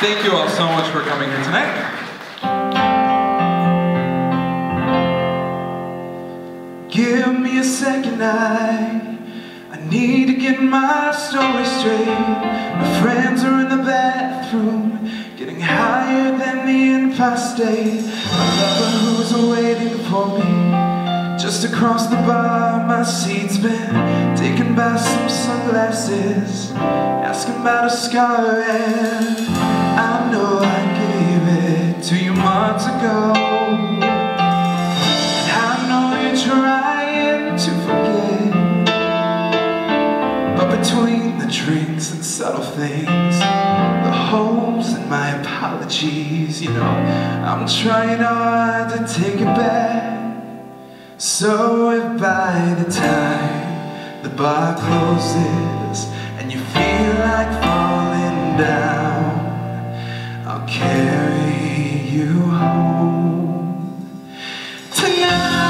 Thank you all so much for coming here tonight. Give me a second night. I need to get my story straight. My friends are in the bathroom, getting higher than the interstate. My lover who's waiting for me just across the bar. My seat's been taken by some sunglasses, asking about a scar, and I know I gave it to you months ago. And I know you're trying to forget, but between the drinks and subtle things, the holes and my apologies, you know, I'm trying hard to take it back. So if by the time the bar closes and you feel like falling down, I'll carry you home tonight.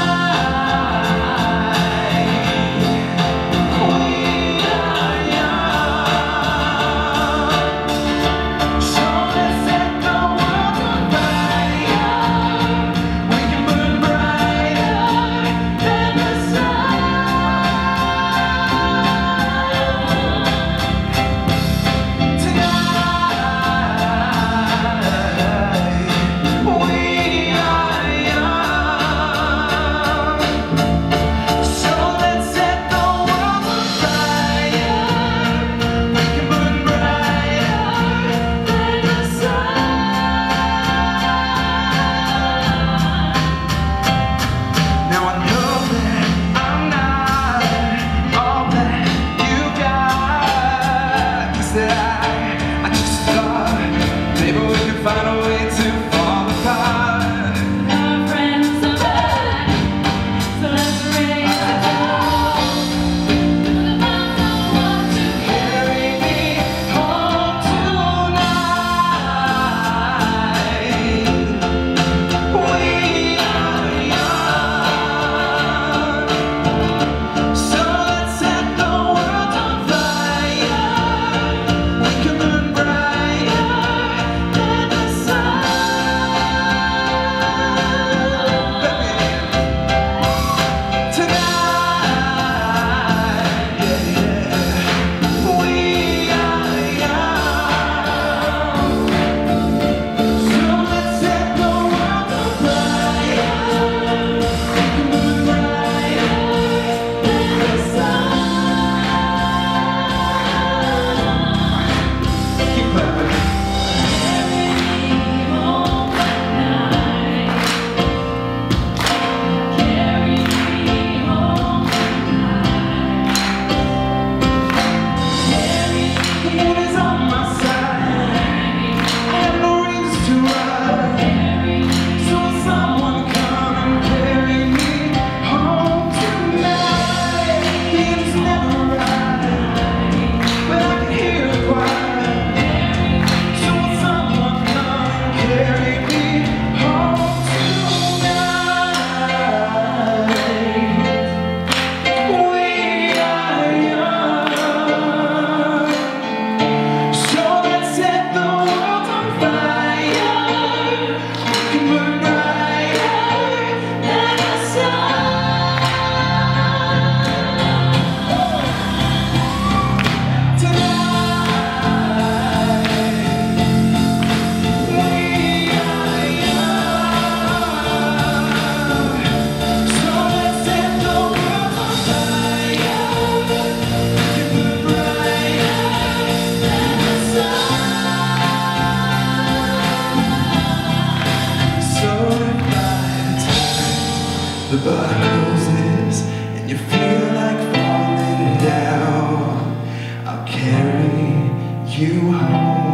The bar closes and you feel like falling down, I'll carry you home.